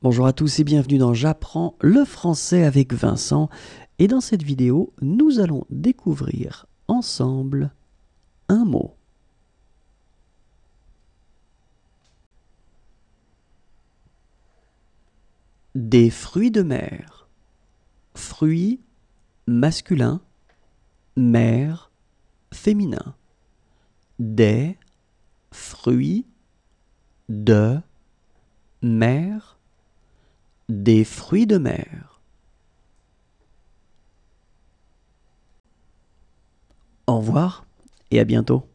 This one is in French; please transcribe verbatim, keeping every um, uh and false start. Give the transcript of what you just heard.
Bonjour à tous et bienvenue dans J'apprends le français avec Vincent. Et dans cette vidéo, nous allons découvrir ensemble un mot. Des fruits de mer. Fruits masculin, mer féminin. Des fruits de mer. Des fruits de mer. Au revoir et à bientôt.